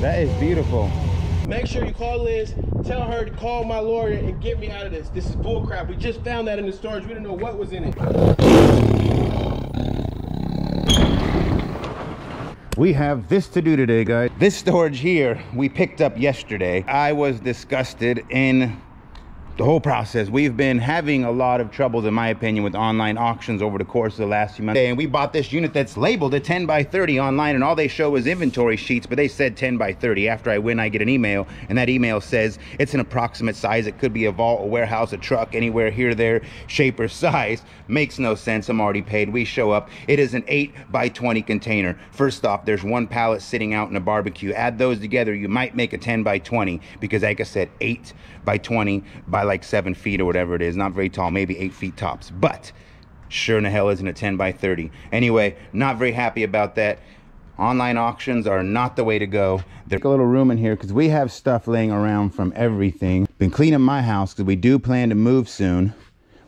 That is beautiful. Make sure you call Liz. Tell her to call my lawyer and get me out of this. This is bull crap. We just found that in the storage. We didn't know what was in it. We have this to do today, guys. This storage here, we picked up yesterday. I was disgusted in the whole process. We've been having a lot of troubles, in my opinion, with online auctions over the course of the last few months. And we bought this unit that's labeled a 10 by 30 online, and all they show is inventory sheets, but they said 10 by 30. After I win, I get an email, and that email says it's an approximate size. It could be a vault, a warehouse, a truck, anywhere here, there, shape, or size. Makes no sense. I'm already paid. We show up. It is an 8 by 20 container. First off, there's one pallet sitting out in a barbecue. Add those together, you might make a 10 by 20, because like I said, 8 by 20 by like 7 feet or whatever it is, not very tall, maybe 8 feet tops, but sure in the hell isn't a 10 by 30. Anyway, not very happy about that. Online auctions are not the way to go. There's a little room in here because we have stuff laying around from everything. Been cleaning my house because we do plan to move soon,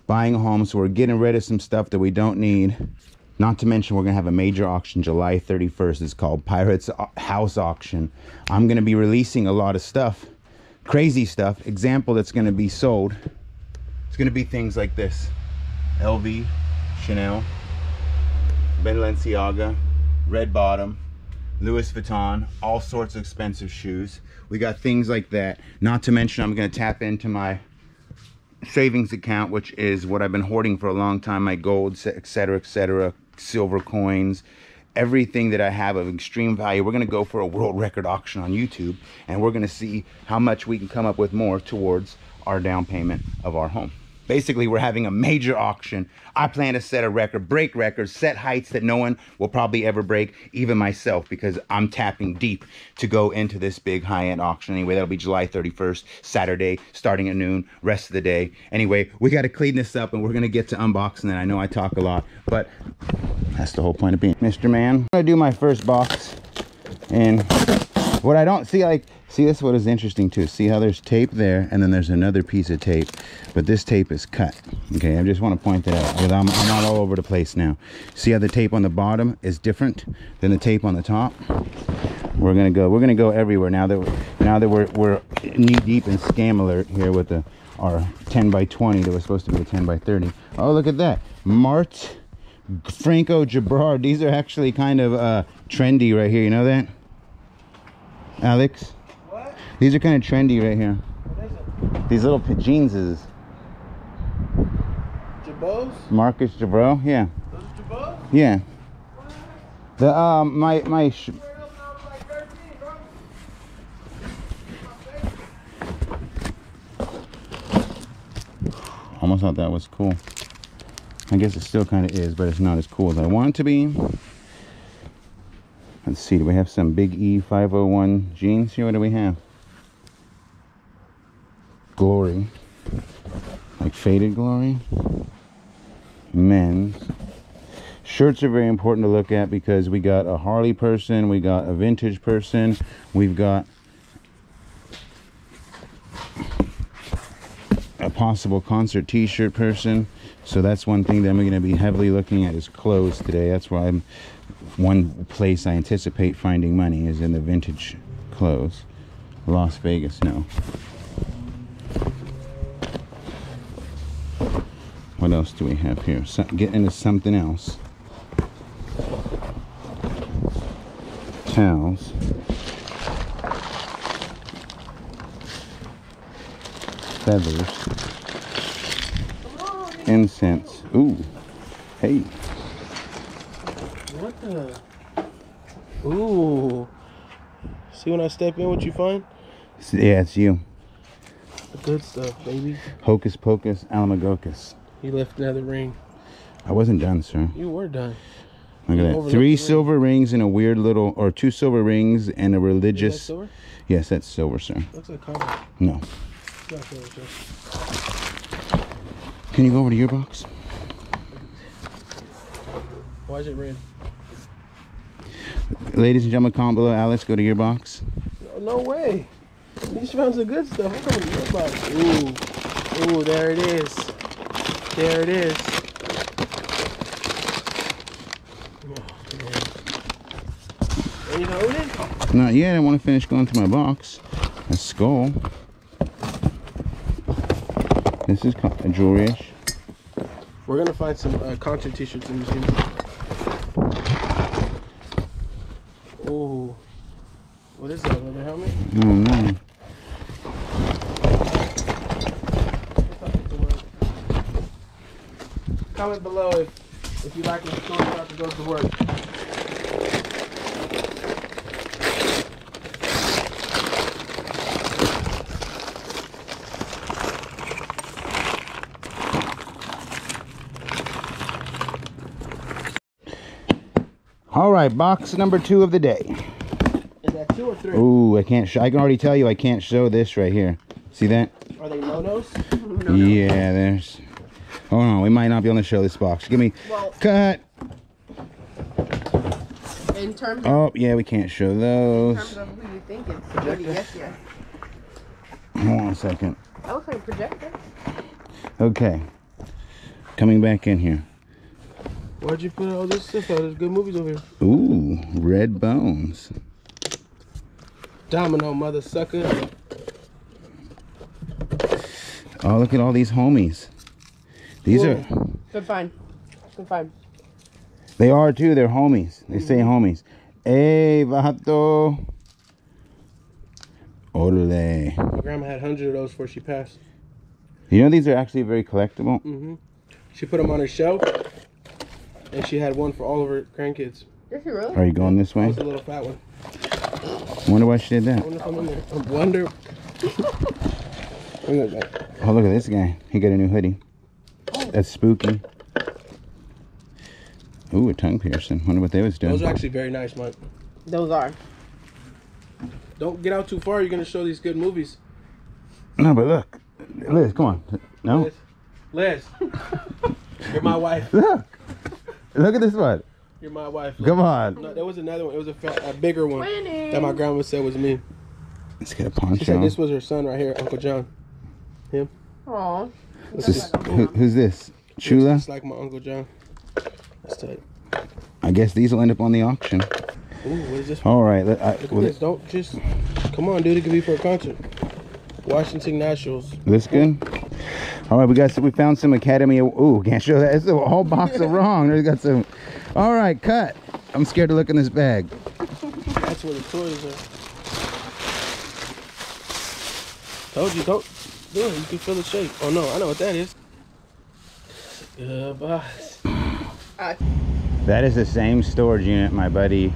buying a home, so we're getting rid of some stuff that we don't need. Not to mention, we're gonna have a major auction July 31st. It's called Pirates House Auction. I'm gonna be releasing a lot of stuff. Crazy stuff. Example that's going to be sold, it's going to be things like this: LV, Chanel, Balenciaga, Red Bottom, Louis Vuitton, all sorts of expensive shoes. We got things like that. Not to mention, I'm going to tap into my savings account, which is what I've been hoarding for a long time. My gold, etc., etc., silver coins, everything that I have of extreme value. We're going to go for a world record auction on YouTube, and we're going to see how much we can come up with more towards our down payment of our home. Basically, we're having a major auction. I plan to set a record, break records, set heights that no one will probably ever break, even myself, because I'm tapping deep to go into this big high-end auction. Anyway, that'll be July 31st, Saturday, starting at noon, rest of the day. Anyway, we got to clean this up, and we're going to get to unboxing it. I know I talk a lot, but that's the whole point of being Mr. Man. I'm going to do my first box, and what I don't see, like, see, that's what is interesting too. See how there's tape there, and then there's another piece of tape, but this tape is cut. Okay, I just want to point that out because I'm not all over the place now. See how the tape on the bottom is different than the tape on the top? We're gonna go everywhere now that we're knee deep in scam alert here with our 10 by 20 that was supposed to be a 10 by 30. Oh, look at that, Mart Franco Gibard. These are actually kind of trendy right here. You know that, Alex? What? These are kind of trendy right here. What is it? These little jeanses. Jabos? Marcus Jabro, yeah. Those are Jabos? Yeah. What? The my almost thought that was cool. I guess it still kind of is, but it's not as cool as I want it to be. Let's see, do we have some Big E 501 jeans here? What do we have? Glory. Like faded glory. Men's. Shirts are very important to look at because we got a Harley person, we got a vintage person, we've got a possible concert t-shirt person. So that's one thing that I'm going to be heavily looking at is clothes today. That's why I'm one place I anticipate finding money is in the vintage clothes. Las Vegas, no. What else do we have here? So, get into something else. Towels. Feathers. Incense. Ooh. Hey. What the? Ooh. See when I step in what you find? Yeah, it's you. The good stuff, baby. Hocus Pocus Alamagocus. He left another ring. I wasn't done, sir. You were done. Look at that. Three silver rings and a weird little, or two silver rings and a religious. Is that silver? Yes, that's silver, sir. Looks like copper. No. It's not silver, sir. Can you go over to your box? Why is it red? Ladies and gentlemen, comment below. Alex, go to your box. No way. These found some good stuff. I'm going to your box. Ooh. Ooh, there it is. There it is. Oh, Are you not open? Not yet. I want to finish going through my box. Let's go. This is jewelry-ish. We're going to find some concert t-shirts in the museum. Oh. What is that? Leather helmet? I don't know. Comment below if you like what the story's about to go to work. All right, box number 2 of the day. Is that 2 or 3? Ooh, I can't. I can already tell you, I can't show this right here. See that? Are they no-nos? No-no. Yeah, there's. Oh no, we might not be able to show this box. Give me cut. In terms of, oh yeah, we can't show those. In terms of who you think it's, what do you guess? Yes. Hold on a second. That looks like a projector. Okay, coming back in here. Why'd you put all this stuff out? There's good movies over here. Ooh, Red Bones. Domino, mother sucker. Oh, look at all these homies. These Whoa. Are good find. Good find. They are too. They're homies. They say homies. Hey, vato. Ole. My grandma had 100 of those before she passed. You know these are actually very collectible. Mm-hmm. She put them on her shelf, and she had one for all of her grandkids. Is she really? Are you going this way? That was a little fat one. I wonder why she did that. I wonder if I'm in there. I wonder. I'm in there. Oh, look at this guy. He got a new hoodie. That's spooky. Ooh, a tongue piercing. Wonder what they was doing. Those are actually very nice, Mike. Those are. Don't get out too far. You're gonna show these good movies. No, but look, Liz, come on. No. Liz. You're my wife. Look at this one. You're my wife. Look. Come on. No, there was another one. It was a bigger one that my grandma said was me. Let's get a poncho. She said this was her son right here, Uncle John. Him. Aw. Who's this? Chula? It's like my Uncle John. That's tight. I guess these will end up on the auction. Ooh, what is this? Alright, don't just... Come on, dude. It could be for a concert. Washington Nationals. This good? Alright, we found some Academy... Ooh, can't show that. It's a whole box of wrong. We got some... Alright, cut. I'm scared to look in this bag. That's where the toys are. Told you, don't... Yeah, you can feel the shape. Oh no, I know what that is. Goodbye. That is the same storage unit my buddy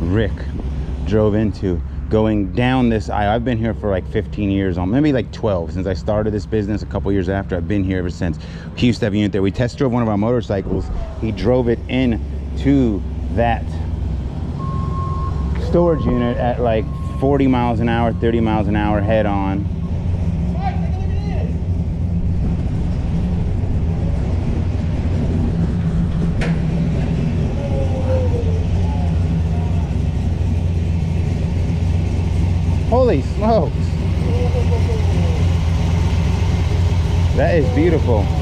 Rick drove into going down this aisle. I've been here for like 15 years, maybe like 12 since I started this business a couple years after. I've been here ever since. He used to have a unit there. We test drove one of our motorcycles. He drove it in to that storage unit at like 40 miles an hour, 30 miles an hour head on. Holy smokes. That is beautiful. Pretty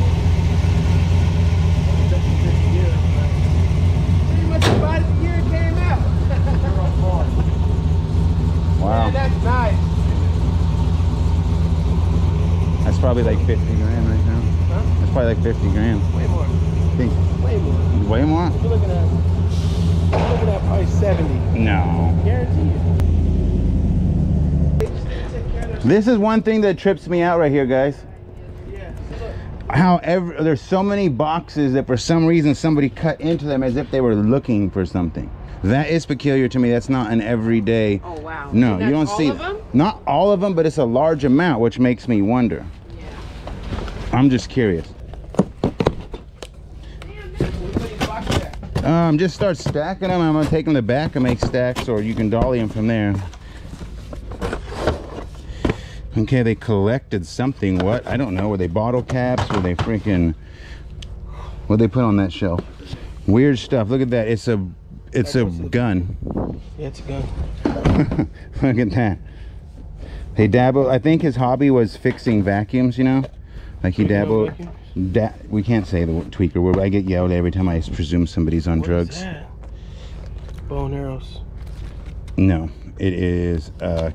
much about the year it came out. Wow. Man, that's nice. That's probably like 50 grand right now. Huh? That's probably like 50 grand. Way more. I think. Way more. Way more? You're looking at, probably 70. No. Guarantee you. This is one thing that trips me out right here, guys. Yeah. However, there's so many boxes that for some reason somebody cut into them as if they were looking for something. That is peculiar to me. That's not an everyday. Oh wow. No, you don't see them. Not all of them, but it's a large amount, which makes me wonder. Yeah. I'm just curious. Just start stacking them. I'm gonna take them to the back and make stacks, or you can dolly them from there. Okay, they collected something. What? I don't know. Were they bottle caps? Were they freaking... What'd they put on that shelf? Weird stuff. Look at that. It's a gun. Yeah, it's a gun. Look at that. Hey, Dabo, I think his hobby was fixing vacuums, you know? Like he dabbled... we can't say the tweaker word, but I get yelled every time I presume somebody's on drugs. Bone arrows. No, it is a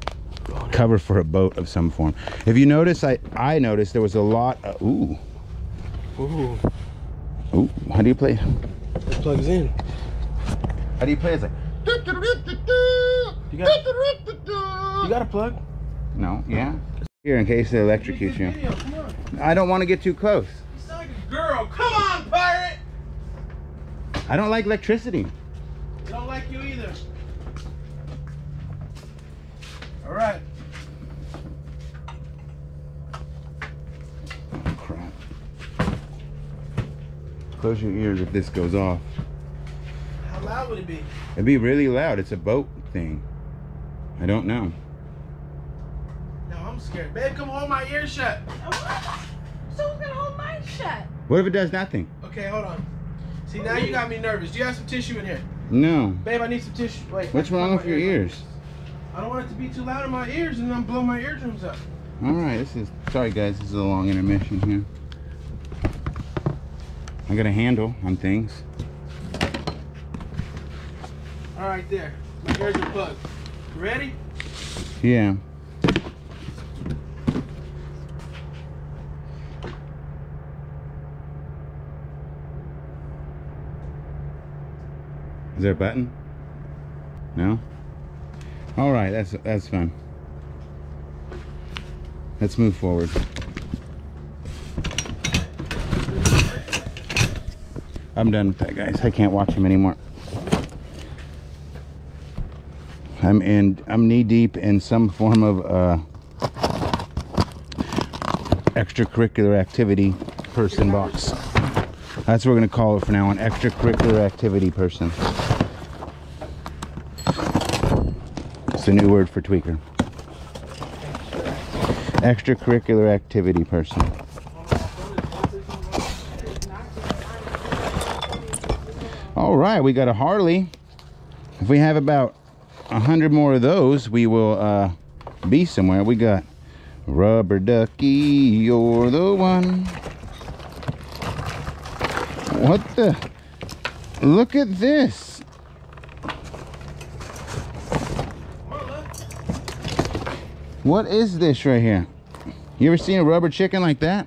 cover for a boat of some form. If you notice, I noticed there was a lot of, ooh. Ooh. Ooh, how do you play? It plugs in. How do you play? It's like, you got a plug? No, yeah. Here in case they electrocute you. Video, come on. I don't want to get too close. You sound like a girl. Come on, pirate! I don't like electricity. I don't like you either. All right. Oh, crap. Close your ears if this goes off. How loud would it be? It'd be really loud. It's a boat thing. I don't know. No, I'm scared. Babe, come hold my ears shut. So who's gonna hold mine shut? What if it does nothing? Okay, hold on. See, now you got me nervous. Do you have some tissue in here? No. Babe, I need some tissue. Wait. What's wrong with your ears? I don't want it to be too loud in my ears and then blow my eardrums up. All right, this is, sorry guys, this is a long intermission here. I got a handle on things. All right, there. My ears are plugged. Ready? Yeah. Is there a button? No? All right, that's fine. Let's move forward. I'm done with that, guys. I can't watch him anymore. I'm knee deep in some form of extracurricular activity person box. That's what we're gonna call it for now, an extracurricular activity person. A new word for tweaker. Extracurricular activity person. All right, we got a Harley. If we have about 100 more of those, we will be somewhere. We got Rubber Ducky, you're the one. What the? Look at this. What is this right here? You ever seen a rubber chicken like that?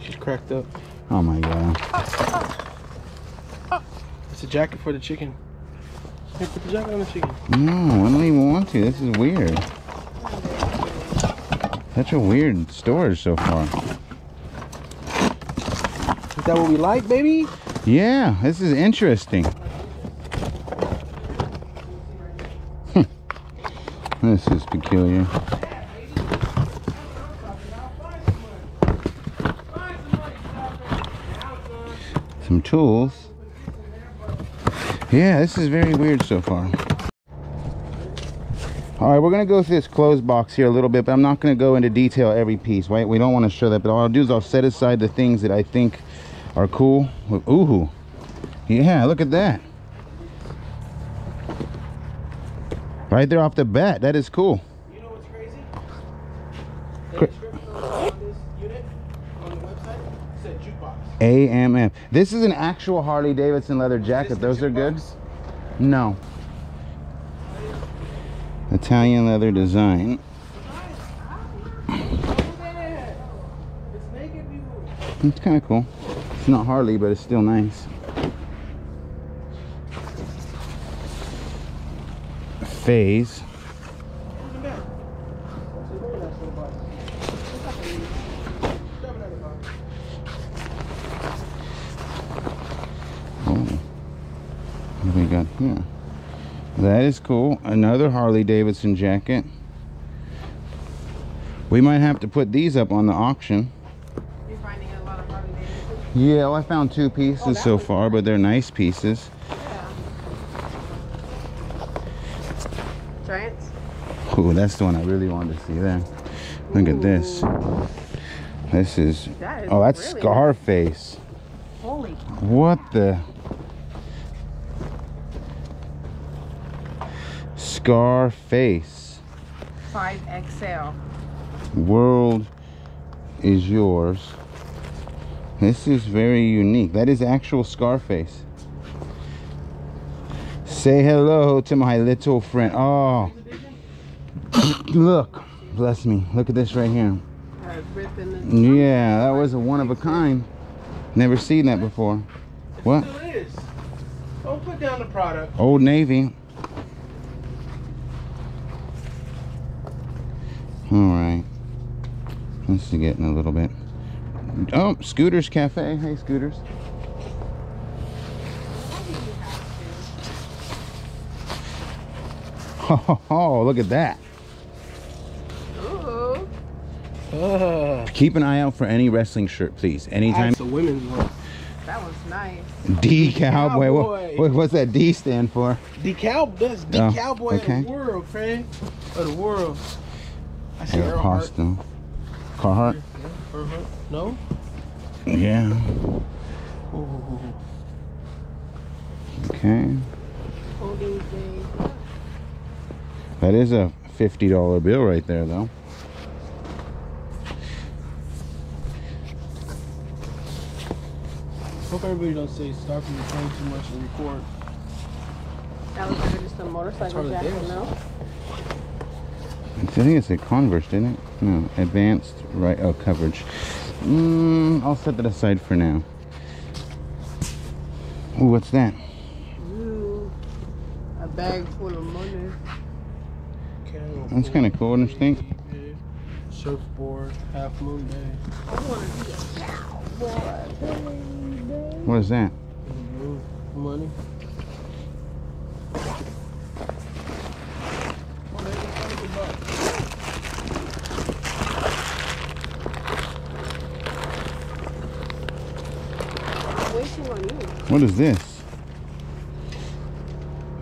She's cracked up. Oh my God. It's a jacket for the chicken. Here, put the jacket on the chicken. No, I don't even want to. This is weird. Such a weird storage so far. Is that what we like, baby? Yeah, this is interesting. This is peculiar. Some tools. Yeah, this is very weird so far. All right, we're going to go through this closed box here a little bit, but I'm not going to go into detail every piece, right? We don't want to show that, but all I'll do is I'll set aside the things that I think are cool. Ooh, yeah, look at that. Right there off the bat, that is cool. You know what's crazy? The description of this unit on the website said jukebox. AMF. This is an actual Harley Davidson leather jacket. Those are good? No. Italian leather design. It's kind of cool. It's not Harley, but it's still nice. Phase. Oh, what do we got here? That is cool. Another Harley Davidson jacket. We might have to put these up on the auction. You're finding a lot of Harley Davidson? Yeah, well, I found two pieces so far, but they're nice pieces. Ooh, that's the one I really wanted to see there. Look at this. This is, oh, that's really Scarface. Holy. What the? Scarface. 5XL. World is yours. This is very unique. That is actual Scarface. Say hello to my little friend. Oh, look, bless me. Look at this right here. Yeah, that was a one of a kind. Never seen that before. What? Don't put down the product. Old Navy. All right. This is getting a little bit. Oh, Scooters Cafe. Hey, Scooters. Oh, look at that. Ooh. Keep an eye out for any wrestling shirt, please. Anytime. That's a women's one. That was nice. D-Cowboy. What's that D stand for? D-Cowboy. That's D-Cowboy of the world, friend. Of the world. I see Carhartt. Carhartt? No? Yeah. Ooh. Okay. That is a $50 bill right there, though. Hope everybody don't say stop from the phone too much and record. That was just a motorcycle jacket, no? I think it's a Converse, didn't it? No, advanced right coverage. I'll set that aside for now. Ooh, what's that? Ooh, a bag full of money. That's kind of cool, don't you think? Surfboard, half moon day. I want to be a cowboy. What is that? Money. What is this?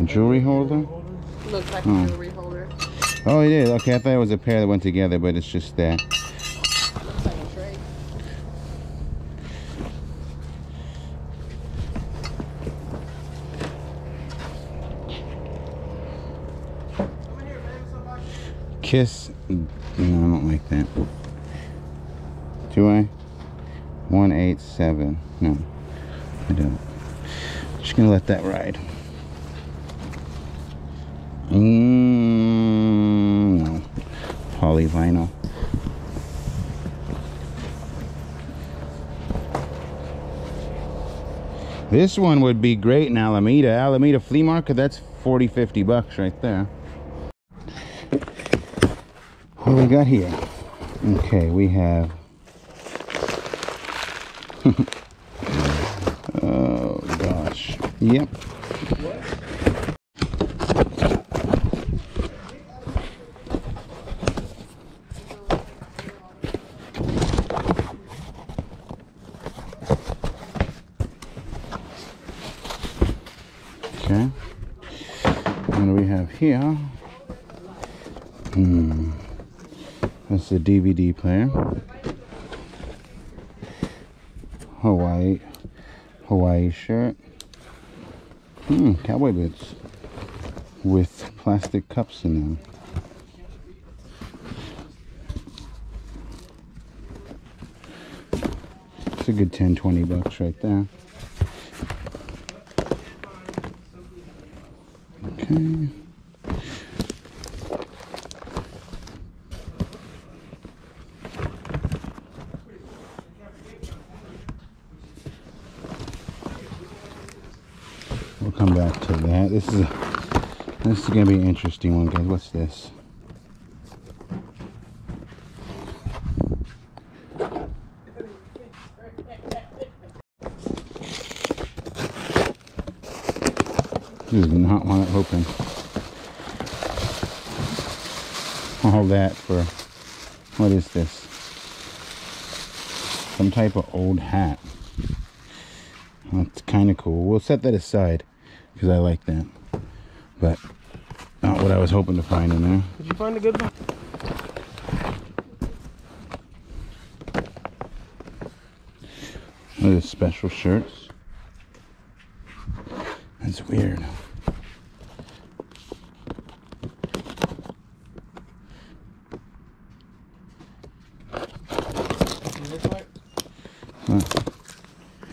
A jewelry holder? Looks like a jewelry holder. Oh, it is. Okay, I thought it was a pair that went together, but it's just that. Looks like a tray. Over here, baby, somebody. Kiss. No, I don't like that. Do I? 187. No, I don't. Just gonna let that ride. No. Polyvinyl. This one would be great in Alameda. Alameda Flea Market, that's 40, 50 bucks right there. What do we got here? Okay, we have... oh, gosh. Yep. Okay. What do we have here? That's the DVD player. Hawaii shirt. Cowboy boots with plastic cups in them. It's a good 10, 20 bucks right there. Okay. We'll come back to that. This is gonna be an interesting one, guys. What's this? I do not want it open. All that for, what is this? Some type of old hat. That's kind of cool. We'll set that aside because I like that. But not what I was hoping to find in there. Did you find a good one? What is special shirts? That's weird.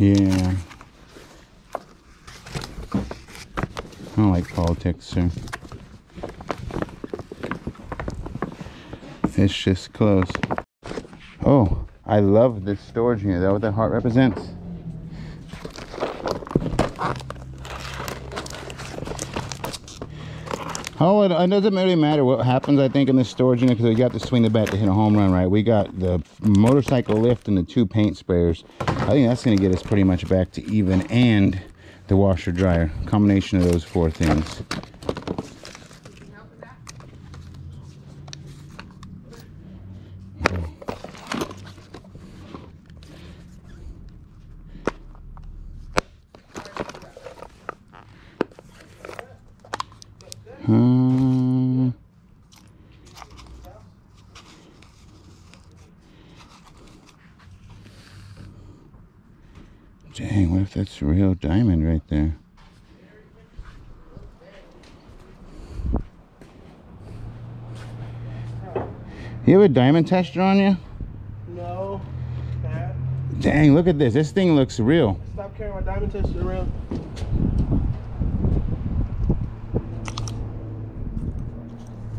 Yeah. don't like politics, sir. It's just close. Oh, I love this storage unit. Is that what that heart represents? Oh, it doesn't really matter what happens, I think, in the storage unit, because we got to swing the bat to hit a home run, right? We got the motorcycle lift and the 2 paint sprayers. I think that's going to get us pretty much back to even, and the washer dryer. Combination of those 4 things. Dang, what if that's a real diamond right there? You have a diamond tester on you? No. Dad. Dang, look at this. This thing looks real. Stop carrying my diamond tester around.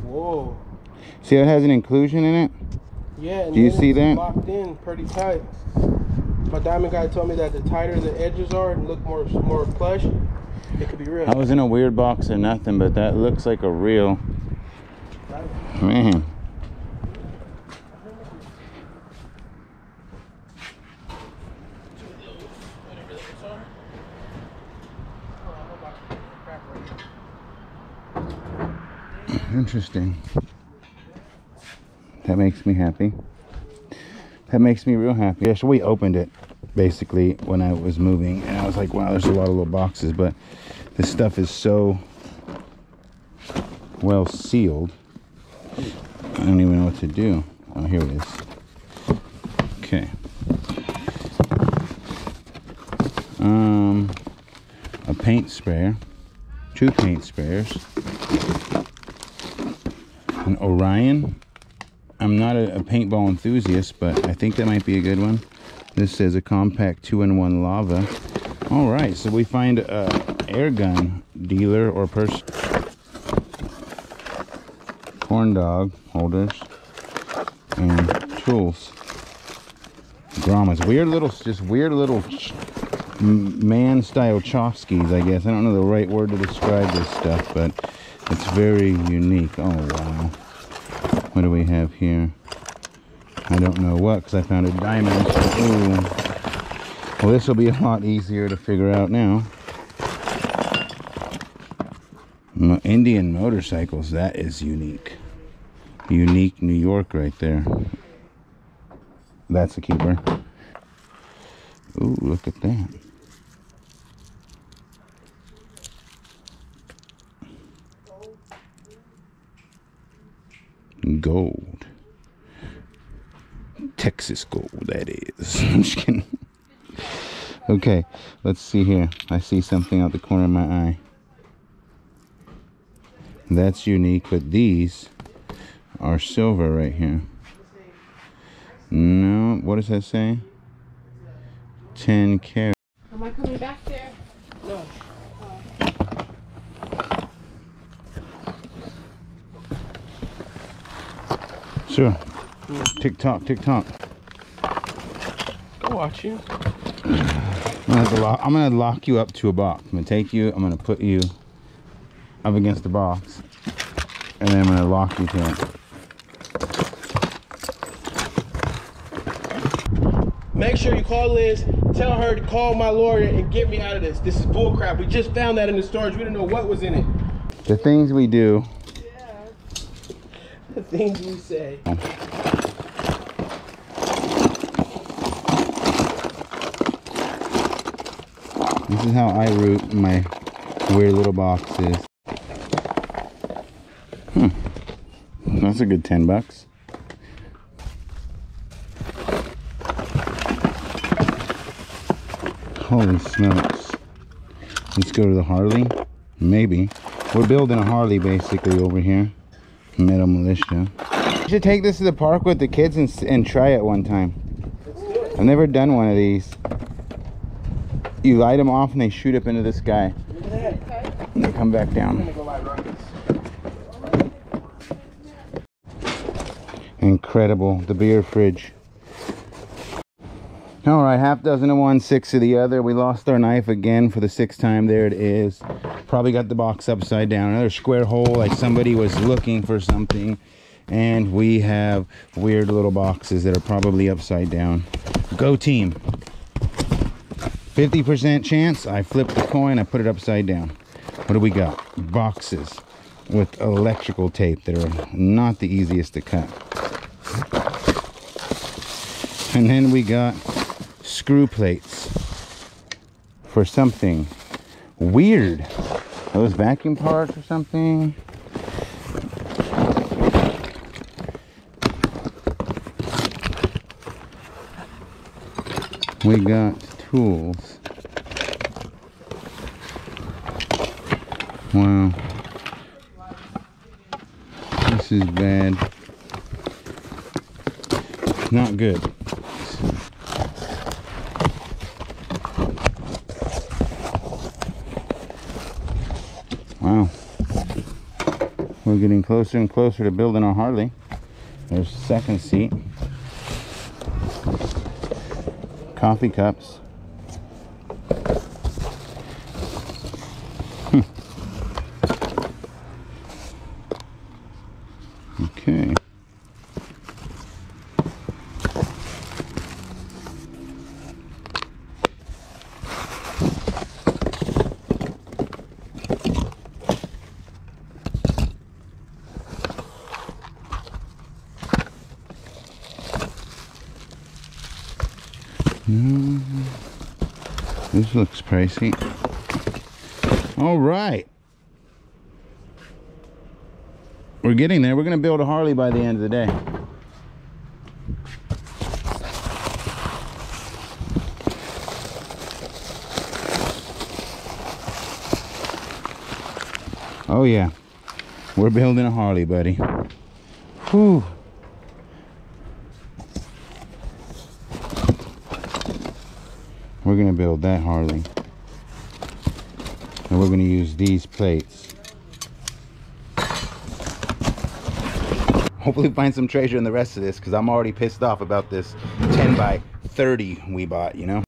Whoa. See, it has an inclusion in it? Yeah. Do you see that? Locked in pretty tight. My diamond guy told me that the tighter the edges are and look more plush, it could be real. I was in a weird box or nothing, but that looks like a real diamond. Man. Interesting. That makes me happy. That makes me real happy. Yeah, so we opened it basically when I was moving, and I was like, wow, there's a lot of little boxes, but this stuff is so well sealed. I don't even know what to do. Oh, here it is. Okay. A paint sprayer, 2 paint sprayers, an Orion. I'm not a paintball enthusiast, but I think that might be a good one. This says a compact 2-in-1 lava. All right, so we find a air gun dealer or person. Corn dog holders and tools. Dramas, weird little, just weird little man-style Chofskys, I guess. I don't know the right word to describe this stuff, but it's very unique. Oh wow. What do we have here? I don't know what, because I found a diamond. Ooh. Well, this will be a lot easier to figure out now. Indian motorcycles, that is unique. Unique New York right there. That's a keeper. Ooh, look at that. Gold, Texas gold, that is. I'm just kidding. Okay, let's see here. I see something out the corner of my eye that's unique, but these are silver right here. No, what does that say? 10 karat. Am I coming back there? No. Sure. Tick tock, tick tock. I'll watch you. I'm gonna lock you up to a box. I'm gonna take you, I'm gonna put you up against the box, and then I'm gonna lock you to it. Make sure you call Liz, tell her to call my lawyer and get me out of this. This is bullcrap. We just found that in the storage. We didn't know what was in it. The things we do. The things you say. This is how I root my weird little boxes. Hmm. That's a good 10 bucks. Holy smokes. Let's go to the Harley. Maybe. We're building a Harley basically over here. Metal militia. You should take this to the park with the kids and try it one time. I've never done one of these. You light them off and they shoot up into the sky. Look at that. and then come back down. Incredible, the beer fridge. All right, half dozen of one, six of the other. We lost our knife again for the sixth time. There it is. Probably got the box upside down. Another square hole, like somebody was looking for something. And we have weird little boxes that are probably upside down. Go team. 50% chance I flipped the coin, I put it upside down. What do we got? Boxes with electrical tape that are not the easiest to cut. And then we got screw plates for something weird. Those vacuum parts or something. We got tools. Wow, this is bad. Not good. Wow, we're getting closer and closer to building our Harley. There's the second seat. Coffee cups. Okay. This looks pricey. All right, we're getting there. We're gonna build a Harley by the end of the day. Oh yeah, we're building a Harley, buddy. Whew. We're gonna build that Harley, and we're gonna use these plates. Hopefully find some treasure in the rest of this, because I'm already pissed off about this 10 by 30 we bought, you know?